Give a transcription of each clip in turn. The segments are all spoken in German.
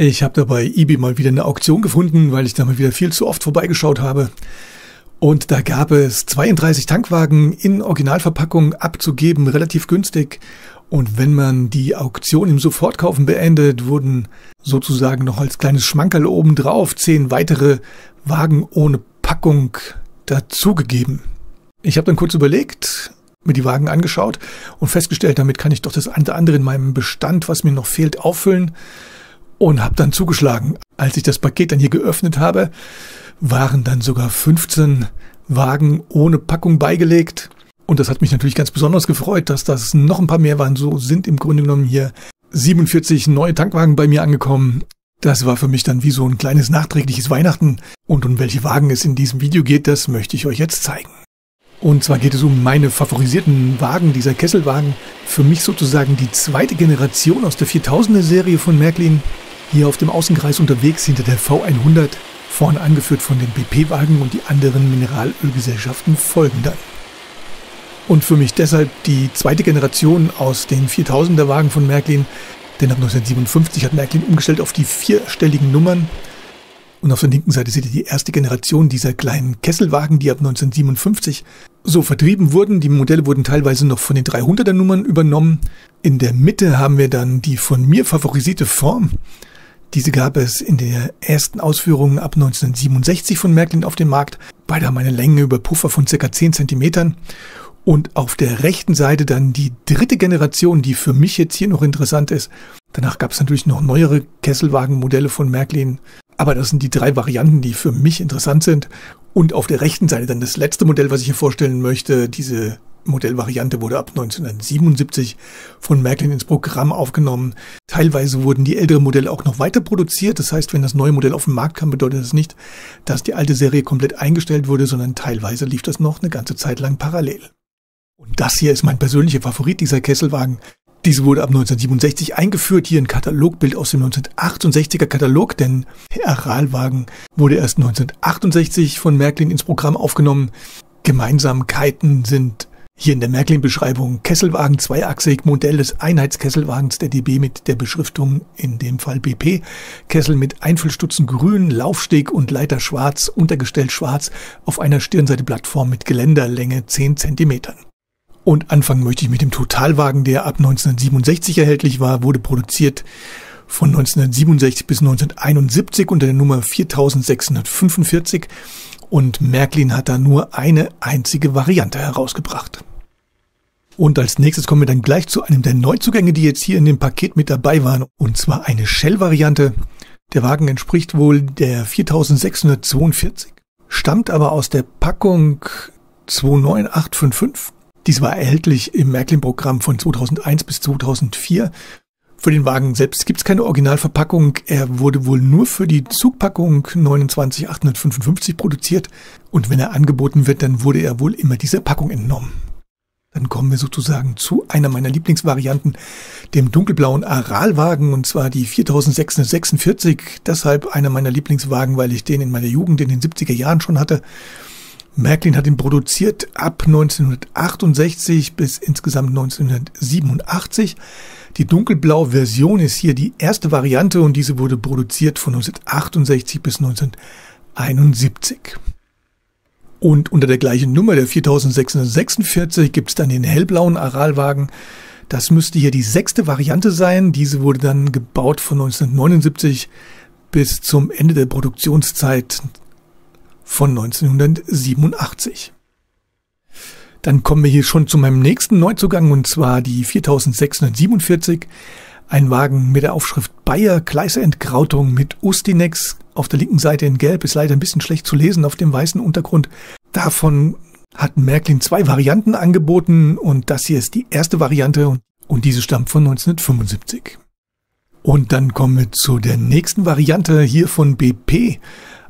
Ich habe dabei eBay mal wieder eine Auktion gefunden, weil ich da mal wieder viel zu oft vorbeigeschaut habe. Und da gab es 32 Tankwagen in Originalverpackung abzugeben, relativ günstig. Und wenn man die Auktion im Sofortkaufen beendet, wurden sozusagen noch als kleines Schmankerl obendrauf 10 weitere Wagen ohne Packung dazugegeben. Ich habe dann kurz überlegt, mir die Wagen angeschaut und festgestellt, damit kann ich doch das andere in meinem Bestand, was mir noch fehlt, auffüllen. Und habe dann zugeschlagen. Als ich das Paket dann hier geöffnet habe, waren dann sogar 15 Wagen ohne Packung beigelegt. Und das hat mich natürlich ganz besonders gefreut, dass das noch ein paar mehr waren. So sind im Grunde genommen hier 47 neue Tankwagen bei mir angekommen. Das war für mich dann wie so ein kleines nachträgliches Weihnachten. Und um welche Wagen es in diesem Video geht, das möchte ich euch jetzt zeigen. Und zwar geht es um meine favorisierten Wagen, dieser Kesselwagen. Für mich sozusagen die zweite Generation aus der 4000er Serie von Märklin. Hier auf dem Außenkreis unterwegs hinter der V100, vorne angeführt von den BP-Wagen und die anderen Mineralölgesellschaften folgen dann. Und für mich deshalb die zweite Generation aus den 4000er Wagen von Märklin, denn ab 1957 hat Märklin umgestellt auf die vierstelligen Nummern. Und auf der linken Seite seht ihr die erste Generation dieser kleinen Kesselwagen, die ab 1957 so vertrieben wurden. Die Modelle wurden teilweise noch von den 300er Nummern übernommen. In der Mitte haben wir dann die von mir favorisierte Form. Diese gab es in der ersten Ausführung ab 1967 von Märklin auf dem Markt. Beide haben eine Länge über Puffer von ca. 10 cm. Und auf der rechten Seite dann die dritte Generation, die für mich jetzt hier noch interessant ist. Danach gab es natürlich noch neuere Kesselwagenmodelle von Märklin. Aber das sind die drei Varianten, die für mich interessant sind. Und auf der rechten Seite dann das letzte Modell, was ich hier vorstellen möchte. Diese Modellvariante wurde ab 1977 von Märklin ins Programm aufgenommen. Teilweise wurden die älteren Modelle auch noch weiter produziert. Das heißt, wenn das neue Modell auf den Markt kam, bedeutet das nicht, dass die alte Serie komplett eingestellt wurde, sondern teilweise lief das noch eine ganze Zeit lang parallel. Und das hier ist mein persönlicher Favorit, dieser Kesselwagen. Diese wurde ab 1967 eingeführt, hier ein Katalogbild aus dem 1968er Katalog, denn der Aralwagen wurde erst 1968 von Märklin ins Programm aufgenommen. Gemeinsamkeiten sind hier in der Märklin-Beschreibung Kesselwagen, zweiachsig, Modell des Einheitskesselwagens der DB mit der Beschriftung, in dem Fall BP, Kessel mit Einfüllstutzen grün, Laufsteg und Leiter schwarz, Untergestell schwarz, auf einer Stirnseite Plattform mit Geländerlänge 10 cm. Und anfangen möchte ich mit dem Totalwagen, der ab 1967 erhältlich war, wurde produziert von 1967 bis 1971 unter der Nummer 4645 und Märklin hat da nur eine einzige Variante herausgebracht. Und als nächstes kommen wir dann gleich zu einem der Neuzugänge, die jetzt hier in dem Paket mit dabei waren, und zwar eine Shell-Variante. Der Wagen entspricht wohl der 4642, stammt aber aus der Packung 29855. Dies war erhältlich im Märklin-Programm von 2001 bis 2004. Für den Wagen selbst gibt es keine Originalverpackung. Er wurde wohl nur für die Zugpackung 29855 produziert. Und wenn er angeboten wird, dann wurde er wohl immer dieser Packung entnommen. Dann kommen wir sozusagen zu einer meiner Lieblingsvarianten, dem dunkelblauen Aralwagen, und zwar die 4646. Deshalb einer meiner Lieblingswagen, weil ich den in meiner Jugend in den 70er Jahren schon hatte. Märklin hat ihn produziert ab 1968 bis insgesamt 1987. Die dunkelblaue Version ist hier die erste Variante und diese wurde produziert von 1968 bis 1971. Und unter der gleichen Nummer, der 4646, gibt es dann den hellblauen Aralwagen. Das müsste hier die sechste Variante sein. Diese wurde dann gebaut von 1979 bis zum Ende der Produktionszeit von 1987. Dann kommen wir hier schon zu meinem nächsten Neuzugang, und zwar die 4647. Ein Wagen mit der Aufschrift Bayer, Gleisentkrautung mit Ustinex. Auf der linken Seite in Gelb, ist leider ein bisschen schlecht zu lesen auf dem weißen Untergrund. Davon hat Märklin 2 Varianten angeboten und das hier ist die erste Variante und diese stammt von 1975. Und dann kommen wir zu der nächsten Variante hier von BP.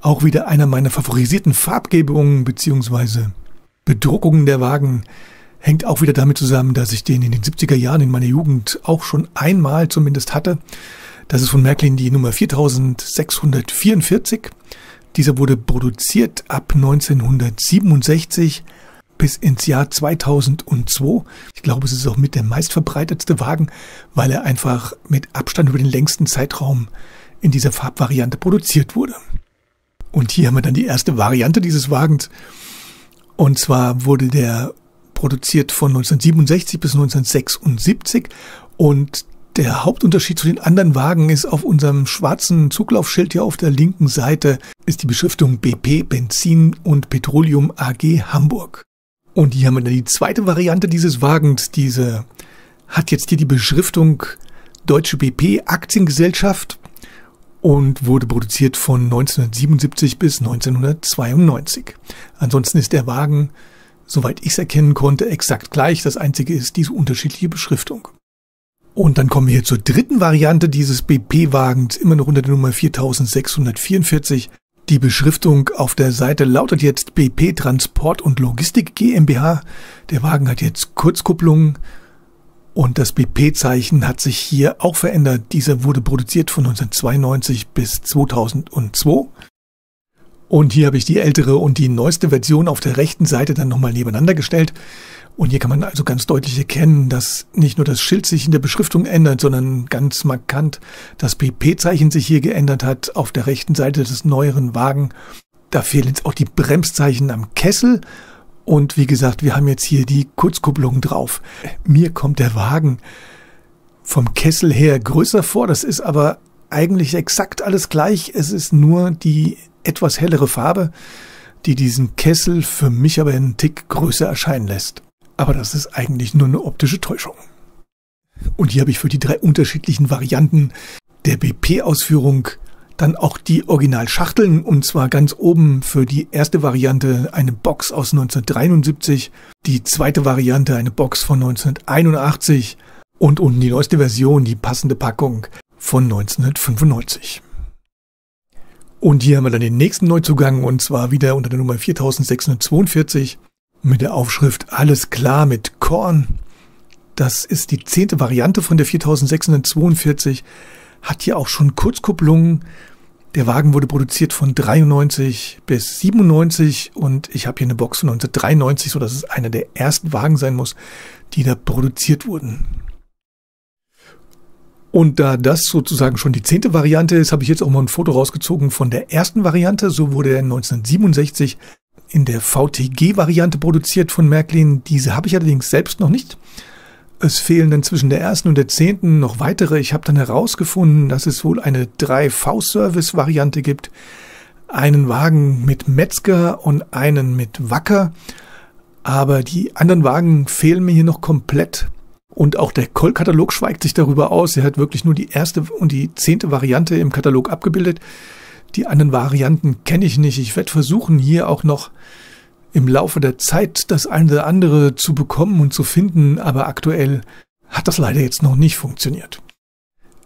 Auch wieder einer meiner favorisierten Farbgebungen bzw. Bedruckungen der Wagen. Hängt auch wieder damit zusammen, dass ich den in den 70er Jahren in meiner Jugend auch schon einmal zumindest hatte. Das ist von Märklin die Nummer 4644. Dieser wurde produziert ab 1967 bis ins Jahr 2002. Ich glaube, es ist auch mit der meistverbreitetste Wagen, weil er einfach mit Abstand über den längsten Zeitraum in dieser Farbvariante produziert wurde. Und hier haben wir dann die erste Variante dieses Wagens. Und zwar wurde der produziert von 1967 bis 1976. Und der Hauptunterschied zu den anderen Wagen ist, auf unserem schwarzen Zuglaufschild hier auf der linken Seite ist die Beschriftung BP, Benzin und Petroleum AG Hamburg. Und hier haben wir dann die zweite Variante dieses Wagens. Diese hat jetzt hier die Beschriftung Deutsche BP Aktiengesellschaft und wurde produziert von 1977 bis 1992. Ansonsten ist der Wagen, soweit ich es erkennen konnte, exakt gleich. Das Einzige ist diese unterschiedliche Beschriftung. Und dann kommen wir hier zur dritten Variante dieses BP-Wagens, immer noch unter der Nummer 4644. Die Beschriftung auf der Seite lautet jetzt BP Transport und Logistik GmbH. Der Wagen hat jetzt Kurzkupplung und das BP-Zeichen hat sich hier auch verändert. Dieser wurde produziert von 1992 bis 2002. Und hier habe ich die ältere und die neueste Version auf der rechten Seite dann nochmal nebeneinander gestellt. Und hier kann man also ganz deutlich erkennen, dass nicht nur das Schild sich in der Beschriftung ändert, sondern ganz markant das BP-Zeichen sich hier geändert hat auf der rechten Seite des neueren Wagen. Da fehlen jetzt auch die Bremszeichen am Kessel. Und wie gesagt, wir haben jetzt hier die Kurzkupplung drauf. Mir kommt der Wagen vom Kessel her größer vor. Das ist aber eigentlich exakt alles gleich. Es ist nur die etwas hellere Farbe, die diesen Kessel für mich aber einen Tick größer erscheinen lässt. Aber das ist eigentlich nur eine optische Täuschung. Und hier habe ich für die drei unterschiedlichen Varianten der BP-Ausführung dann auch die Originalschachteln, und zwar ganz oben für die erste Variante eine Box aus 1973, die zweite Variante eine Box von 1981 und unten die neueste Version, die passende Packung von 1995. Und hier haben wir dann den nächsten Neuzugang, und zwar wieder unter der Nummer 4642 mit der Aufschrift Alles klar mit Korn. Das ist die 10. Variante von der 4642. Hat hier auch schon Kurzkupplungen. Der Wagen wurde produziert von 93 bis 97 und ich habe hier eine Box von 1993, sodass es einer der ersten Wagen sein muss, die da produziert wurden. Und da das sozusagen schon die 10. Variante ist, habe ich jetzt auch mal ein Foto rausgezogen von der ersten Variante. So wurde er 1967 in der VTG-Variante produziert von Märklin. Diese habe ich allerdings selbst noch nicht. Es fehlen dann zwischen der ersten und der 10. noch weitere. Ich habe dann herausgefunden, dass es wohl eine 3V-Service-Variante gibt. Einen Wagen mit Metzger und einen mit Wacker. Aber die anderen Wagen fehlen mir hier noch komplett. Und auch der Coll-Katalog schweigt sich darüber aus. Er hat wirklich nur die erste und die 10. Variante im Katalog abgebildet. Die anderen Varianten kenne ich nicht. Ich werde versuchen, hier auch noch im Laufe der Zeit das eine oder andere zu bekommen und zu finden, aber aktuell hat das leider jetzt noch nicht funktioniert.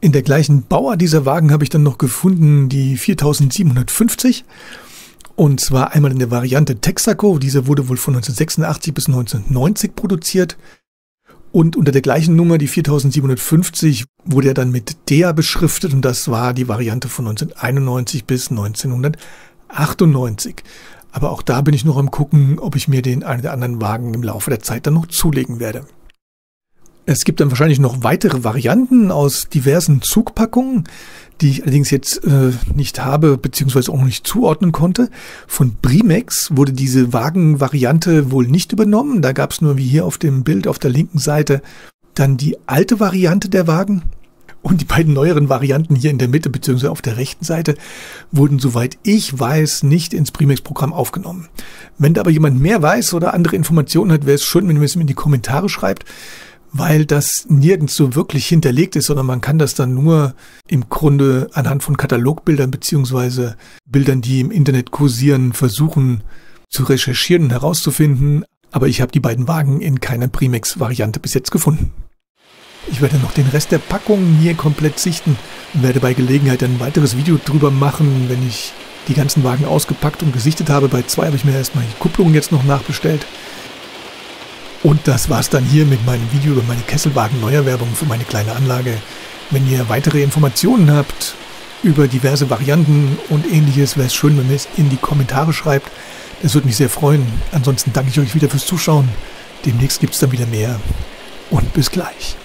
In der gleichen Bauart dieser Wagen habe ich dann noch gefunden die 4750, und zwar einmal in der Variante Texaco. Diese wurde wohl von 1986 bis 1990 produziert, und unter der gleichen Nummer, die 4750, wurde er dann mit DEA beschriftet, und das war die Variante von 1991 bis 1998. Aber auch da bin ich noch am Gucken, ob ich mir den einen oder anderen Wagen im Laufe der Zeit dann noch zulegen werde. Es gibt dann wahrscheinlich noch weitere Varianten aus diversen Zugpackungen, die ich allerdings jetzt nicht habe bzw. auch nicht zuordnen konnte. Von Primex wurde diese Wagenvariante wohl nicht übernommen. Da gab es nur, wie hier auf dem Bild auf der linken Seite, dann die alte Variante der Wagen. Und die beiden neueren Varianten hier in der Mitte bzw. auf der rechten Seite wurden, soweit ich weiß, nicht ins Primex-Programm aufgenommen. Wenn da aber jemand mehr weiß oder andere Informationen hat, wäre es schön, wenn ihr es in die Kommentare schreibt, weil das nirgends so wirklich hinterlegt ist, sondern man kann das dann nur im Grunde anhand von Katalogbildern bzw. Bildern, die im Internet kursieren, versuchen zu recherchieren und herauszufinden. Aber ich habe die beiden Wagen in keiner Primex-Variante bis jetzt gefunden. Ich werde noch den Rest der Packungen hier komplett sichten und werde bei Gelegenheit ein weiteres Video drüber machen, wenn ich die ganzen Wagen ausgepackt und gesichtet habe. Bei 2 habe ich mir erstmal die Kupplung jetzt noch nachbestellt. Und das war's dann hier mit meinem Video über meine Kesselwagen-Neuerwerbung für meine kleine Anlage. Wenn ihr weitere Informationen habt über diverse Varianten und ähnliches, wäre es schön, wenn ihr es in die Kommentare schreibt. Das würde mich sehr freuen. Ansonsten danke ich euch wieder fürs Zuschauen. Demnächst gibt es dann wieder mehr. Und bis gleich.